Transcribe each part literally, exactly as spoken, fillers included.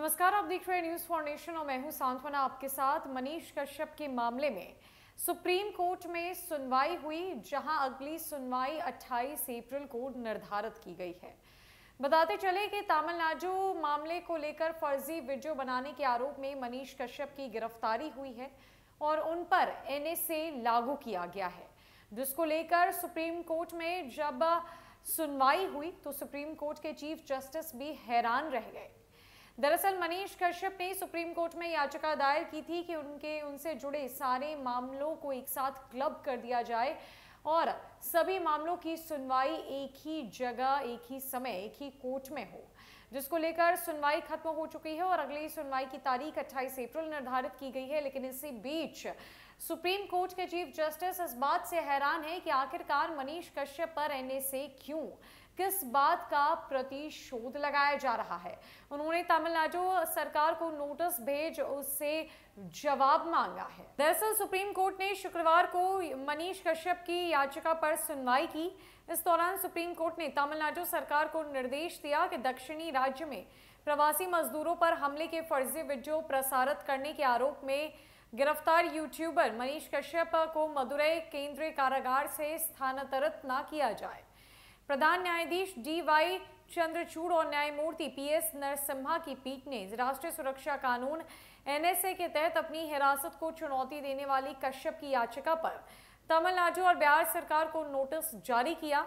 नमस्कार, आप देख रहे हैं न्यूज फाउंडेशन और मैं हूं सांत्वना आपके साथ। मनीष कश्यप के मामले में सुप्रीम कोर्ट में सुनवाई हुई, जहां अगली सुनवाई अट्ठाईस अप्रैल को निर्धारित की गई है। बताते चले कि तमिलनाडु मामले को लेकर फर्जी वीडियो बनाने के आरोप में मनीष कश्यप की गिरफ्तारी हुई है और उन पर एन एस ए लागू किया गया है, जिसको लेकर सुप्रीम कोर्ट में जब सुनवाई हुई तो सुप्रीम कोर्ट के चीफ जस्टिस भी हैरान रह गए। दरअसल मनीष कश्यप ने सुप्रीम कोर्ट में याचिका दायर की थी कि उनके उनसे जुड़े सारे मामलों को एक साथ क्लब कर दिया जाए और सभी मामलों की सुनवाई एक ही जगह, एक ही समय, एक ही कोर्ट में हो, जिसको लेकर सुनवाई खत्म हो चुकी है और अगली सुनवाई की तारीख अट्ठाईस अप्रैल निर्धारित की गई है। लेकिन इसी बीच सुप्रीम कोर्ट के चीफ जस्टिस इस बात से हैरान है कि आखिरकार मनीष कश्यप पर एन एस ए क्यों, किस बात का प्रतिशोध लगाया जा रहा है। उन्होंने तमिलनाडु सरकार को नोटिस भेज उससे जवाब मांगा है। दरअसल सुप्रीम कोर्ट ने शुक्रवार को मनीष कश्यप की याचिका पर सुनवाई की। इस दौरान सुप्रीम कोर्ट ने तमिलनाडु सरकार को निर्देश दिया कि दक्षिणी राज्य में प्रवासी मजदूरों पर हमले के फर्जी वीडियो प्रसारित करने के आरोप में गिरफ्तार यूट्यूबर मनीष कश्यप को मदुरई केंद्रीय कारागार से स्थानांतरित न किया जाए। प्रधान न्यायाधीश डी वाई चंद्रचूड़ और न्यायमूर्ति पी एस नरसिम्हा की पीठ ने राष्ट्रीय सुरक्षा कानून एन एस ए के तहत अपनी हिरासत को चुनौती देने वाली कश्यप की याचिका पर तमिलनाडु और बिहार सरकार को नोटिस जारी किया।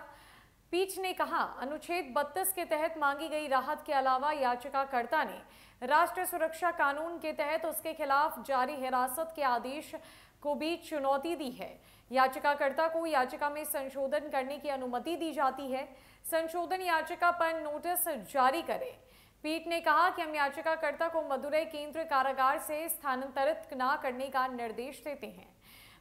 पीठ ने कहा, अनुच्छेद बत्तीस के तहत मांगी गई राहत के अलावा याचिकाकर्ता ने राष्ट्रीय सुरक्षा कानून के तहत उसके खिलाफ जारी हिरासत के आदेश को भी चुनौती दी है। याचिकाकर्ता को याचिका में संशोधन करने की अनुमति दी जाती है। संशोधन याचिका पर नोटिस जारी करें। पीठ ने कहा कि हम याचिकाकर्ता को मदुरई केंद्रीय कारागार से स्थानांतरित न करने का निर्देश देते हैं।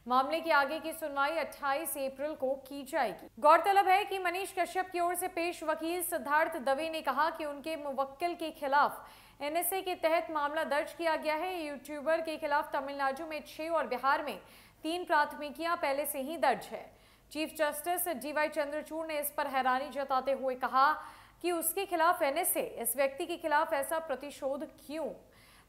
मामले की आगे की सुनवाई अट्ठाईस अप्रैल को की जाएगी। गौरतलब है कि मनीष कश्यप की ओर से पेश वकील सिद्धार्थ दवे ने कहा कि उनके मुवक्किल के खिलाफ एन एस ए के तहत मामला दर्ज किया गया है। यूट्यूबर के खिलाफ तमिलनाडु में छह और बिहार में तीन प्राथमिकियां पहले से ही दर्ज है। Chief justice D Y Chandrachud ने इस पर हैरानी जताते हुए कहा कि उसके खिलाफ एन एस ए, इस व्यक्ति के खिलाफ ऐसा प्रतिशोध क्यों।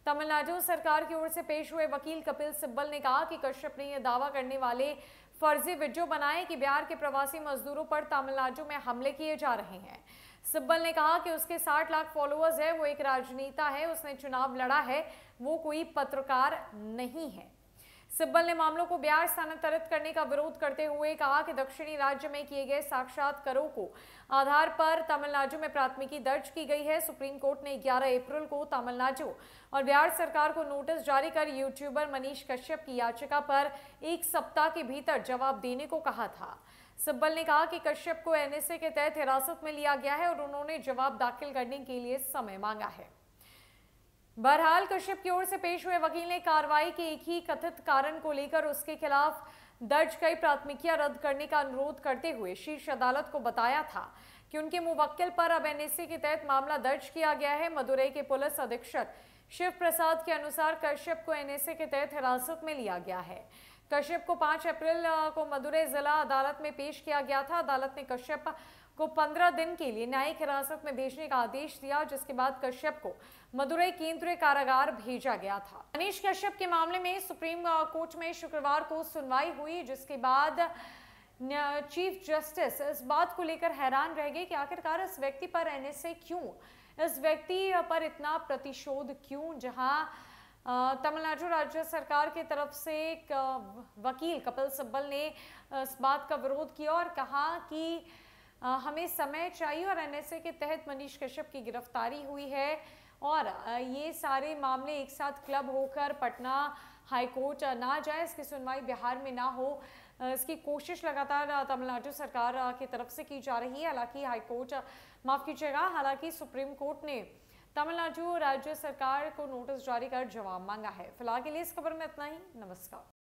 तमिलनाडु सरकार की ओर से पेश हुए वकील कपिल सिब्बल ने कहा कि कश्यप ने यह दावा करने वाले फर्जी वीडियो बनाए कि बिहार के प्रवासी मजदूरों पर तमिलनाडु में हमले किए जा रहे हैं। सिब्बल ने कहा कि उसके साठ लाख फॉलोअर्स है, वो एक राजनेता है, उसने चुनाव लड़ा है, वो कोई पत्रकार नहीं है। सिब्बल ने मामलों को बिहार स्थानांतरित करने का विरोध करते हुए कहा कि दक्षिणी राज्य में किए गए साक्षात्कारों को आधार पर तमिलनाडु में प्राथमिकी दर्ज की गई है। सुप्रीम कोर्ट ने ग्यारह अप्रैल को तमिलनाडु और बिहार सरकार को नोटिस जारी कर यूट्यूबर मनीष कश्यप की याचिका पर एक सप्ताह के भीतर जवाब देने को कहा था। सिब्बल ने कहा कि कश्यप को एन एस ए के तहत हिरासत में लिया गया है और उन्होंने जवाब दाखिल करने के लिए समय मांगा है। बहरहाल कश्यप की ओर से पेश हुए वकील ने कार्रवाई के एक ही कथित कारण को लेकर उसके खिलाफ दर्ज कई प्राथमिकियां रद्द करने का अनुरोध करते हुए शीर्ष अदालत को बताया था कि उनके मुवक्किल पर अब एन एस ए के तहत मामला दर्ज किया गया है। मदुरई के पुलिस अधीक्षक शिव प्रसाद के अनुसार कश्यप को एन एस ए के तहत हिरासत में लिया गया है। कश्यप को पाँच अप्रैल को मदुरई जिला अदालत में पेश किया गया था। अदालत ने कश्यप को पंद्रह दिन के लिए न्यायिक हिरासत में भेजने का आदेश दिया, जिसके बाद कश्यप को मदुरई केंद्रीय कारागार भेजा गया था। मनीष कश्यप के मामले में सुप्रीम कोर्ट में शुक्रवार को सुनवाई हुई, जिसके बाद चीफ जस्टिस इस बात को लेकर हैरान रह गए कि आखिरकार इस व्यक्ति पर एन एस ए क्यों, इस व्यक्ति पर इतना प्रतिशोध क्यों। जहां तमिलनाडु राज्य सरकार की तरफ से एक वकील कपिल सिब्बल ने इस बात का विरोध किया और कहा कि हमें समय चाहिए और एन एस ए के तहत मनीष कश्यप की गिरफ्तारी हुई है और ये सारे मामले एक साथ क्लब होकर पटना हाई कोर्ट ना जाए, इसकी सुनवाई बिहार में ना हो, इसकी कोशिश लगातार तमिलनाडु सरकार की तरफ से की जा रही है। हालांकि हाई कोर्ट माफ़ कीजिएगा हालांकि सुप्रीम कोर्ट ने तमिलनाडु राज्य सरकार को नोटिस जारी कर जवाब मांगा है। फिलहाल के लिए इस खबर में इतना ही। नमस्कार।